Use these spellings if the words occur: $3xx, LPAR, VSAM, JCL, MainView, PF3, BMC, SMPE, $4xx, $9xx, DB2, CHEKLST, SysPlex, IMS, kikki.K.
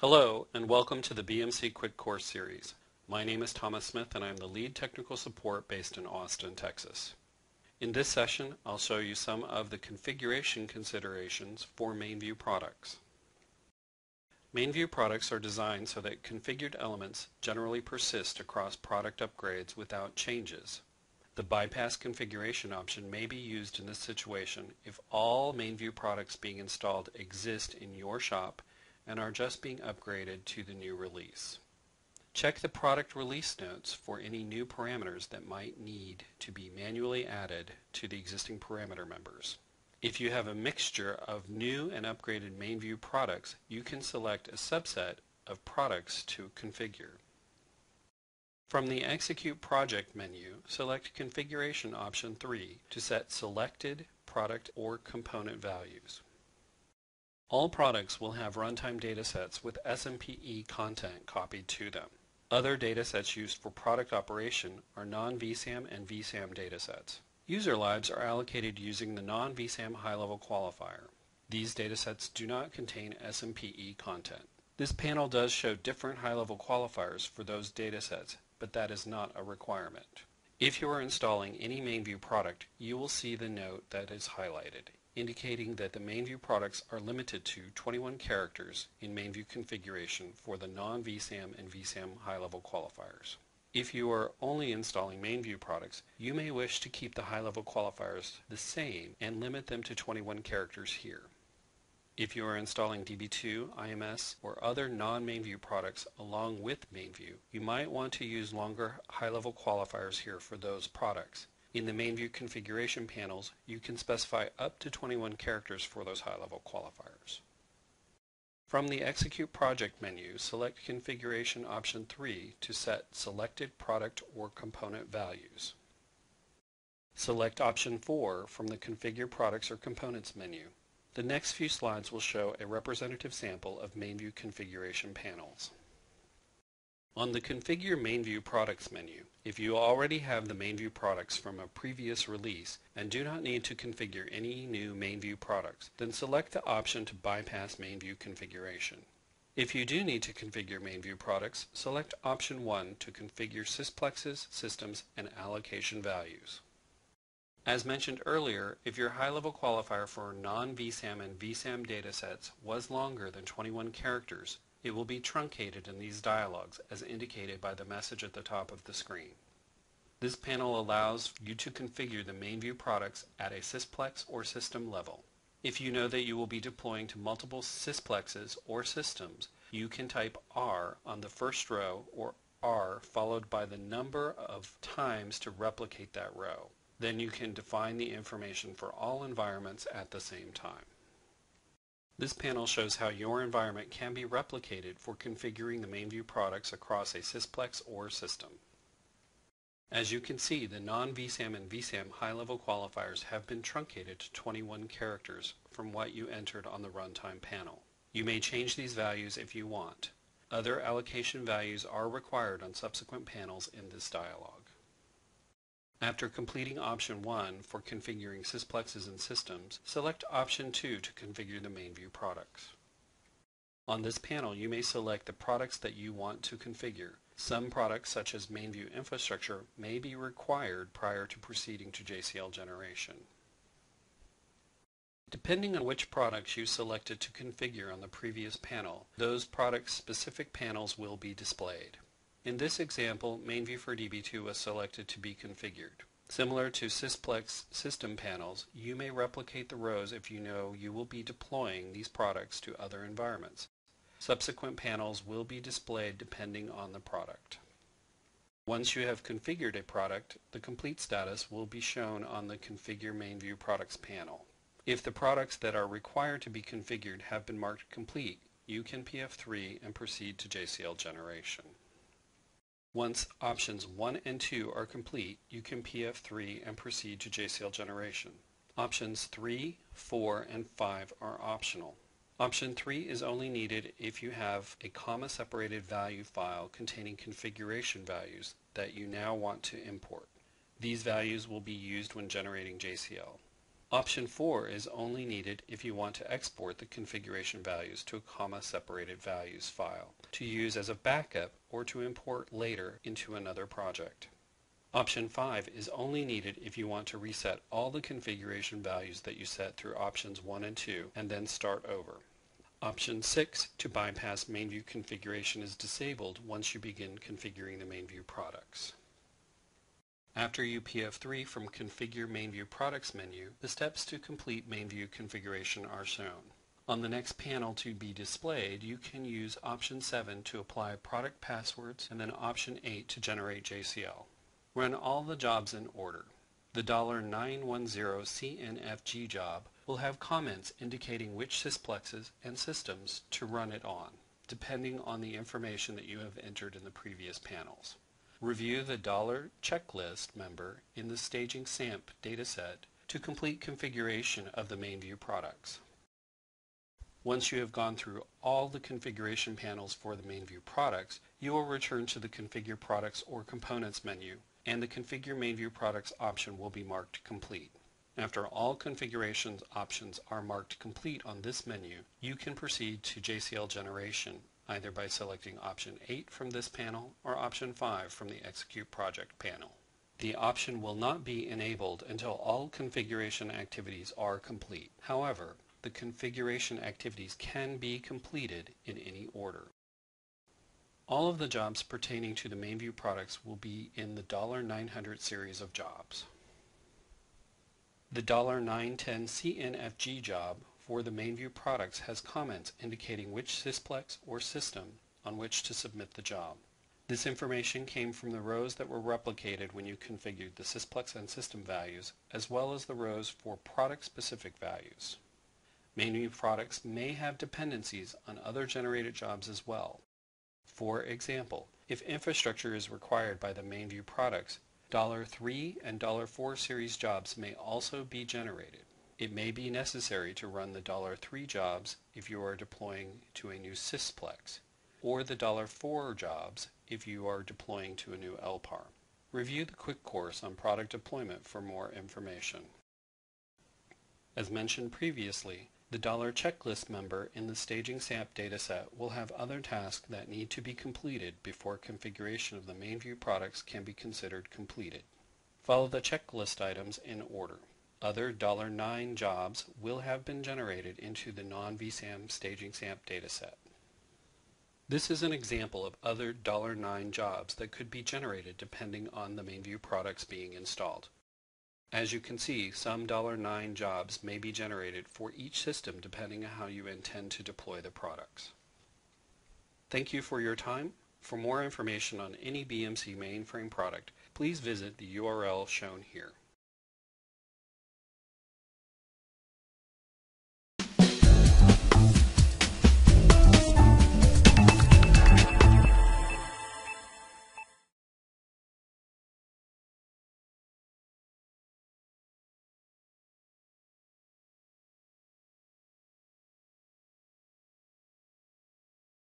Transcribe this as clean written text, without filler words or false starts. Hello and welcome to the BMC Quick Course Series. My name is Thomas Smith and I'm the lead technical support based in Austin, Texas. In this session, I'll show you some of the configuration considerations for MainView products. MainView products are designed so that configured elements generally persist across product upgrades without changes. The bypass configuration option may be used in this situation if all MainView products being installed exist in your shop and are just being upgraded to the new release. Check the product release notes for any new parameters that might need to be manually added to the existing parameter members. If you have a mixture of new and upgraded MainView products, you can select a subset of products to configure. From the Execute Project menu, select Configuration option 3 to set selected product or component values. All products will have runtime datasets with SMPE content copied to them. Other datasets used for product operation are non-VSAM and VSAM datasets. User lives are allocated using the non-VSAM high-level qualifier. These datasets do not contain SMPE content. This panel does show different high-level qualifiers for those datasets, but that is not a requirement. If you are installing any MainView product, you will see the note that is highlighted, indicating that the MainView products are limited to 21 characters in MainView configuration for the non-VSAM and VSAM high-level qualifiers. If you are only installing MainView products, you may wish to keep the high-level qualifiers the same and limit them to 21 characters here. If you are installing DB2, IMS, or other non-MainView products along with MainView, you might want to use longer high-level qualifiers here for those products. In the MainView configuration panels, you can specify up to 21 characters for those high-level qualifiers. From the Execute Project menu, select Configuration option 3 to set selected product or component values. Select option 4 from the Configure Products or Components menu. The next few slides will show a representative sample of MainView configuration panels. On the Configure MainView Products menu, if you already have the MainView products from a previous release and do not need to configure any new MainView products, then select the option to bypass MainView configuration. If you do need to configure MainView products, select option 1 to configure SysPlexes, systems, and allocation values. As mentioned earlier, if your high-level qualifier for non-VSAM and VSAM datasets was longer than 21 characters, it will be truncated in these dialogs as indicated by the message at the top of the screen. This panel allows you to configure the MainView products at a SysPlex or system level. If you know that you will be deploying to multiple SysPlexes or systems, you can type R on the first row or R followed by the number of times to replicate that row. Then you can define the information for all environments at the same time. This panel shows how your environment can be replicated for configuring the MainView products across a SysPlex or system. As you can see, the non-VSAM and VSAM high-level qualifiers have been truncated to 21 characters from what you entered on the runtime panel. You may change these values if you want. Other allocation values are required on subsequent panels in this dialog. After completing option 1 for configuring SysPlexes and systems, select option 2 to configure the MainView products. On this panel, you may select the products that you want to configure. Some products, such as MainView Infrastructure, may be required prior to proceeding to JCL generation. Depending on which products you selected to configure on the previous panel, those product-specific panels will be displayed. In this example, MainView for DB2 was selected to be configured. Similar to SysPlex system panels, you may replicate the rows if you know you will be deploying these products to other environments. Subsequent panels will be displayed depending on the product. Once you have configured a product, the complete status will be shown on the Configure MainView Products panel. If the products that are required to be configured have been marked complete, you can PF3 and proceed to JCL generation. Once options 1 and 2 are complete, you can PF3 and proceed to JCL generation. Options 3, 4, and 5 are optional. Option 3 is only needed if you have a comma-separated value file containing configuration values that you now want to import. These values will be used when generating JCL. Option 4 is only needed if you want to export the configuration values to a comma-separated values file to use as a backup or to import later into another project. Option 5 is only needed if you want to reset all the configuration values that you set through options 1 and 2 and then start over. Option 6 to bypass MainView configuration is disabled once you begin configuring the MainView products. After you PF3 from Configure MainView Products menu, the steps to complete MainView configuration are shown. On the next panel to be displayed, you can use Option 7 to apply product passwords and then Option 8 to generate JCL. Run all the jobs in order. The $910CNFG job will have comments indicating which sysplexes and systems to run it on, depending on the information that you have entered in the previous panels. Review the $CHEKLST member in the Staging SAMP dataset to complete configuration of the MainView products. Once you have gone through all the configuration panels for the MainView products, you will return to the Configure Products or Components menu, and the Configure MainView Products option will be marked Complete. After all configurations options are marked Complete on this menu, you can proceed to JCL generation, either by selecting Option 8 from this panel or Option 5 from the Execute Project panel. The option will not be enabled until all configuration activities are complete. However, the configuration activities can be completed in any order. All of the jobs pertaining to the MainView products will be in the $900 series of jobs. The $910CNFG job for the MainView products has comments indicating which sysplex or system on which to submit the job. This information came from the rows that were replicated when you configured the sysplex and system values, as well as the rows for product-specific values. MainView products may have dependencies on other generated jobs as well. For example, if infrastructure is required by the MainView products, $3 and $4 series jobs may also be generated. It may be necessary to run the $3 jobs if you are deploying to a new sysplex, or the $4 jobs if you are deploying to a new LPAR. Review the quick course on product deployment for more information. As mentioned previously, the $CHEKLST member in the Staging SAMP dataset will have other tasks that need to be completed before configuration of the MainView products can be considered completed. Follow the CHEKLST items in order. Other $9 jobs will have been generated into the non-VSAM Staging SAMP dataset. This is an example of other $9 jobs that could be generated depending on the MainView products being installed. As you can see, some $9 jobs may be generated for each system depending on how you intend to deploy the products. Thank you for your time. For more information on any BMC mainframe product, please visit the URL shown here.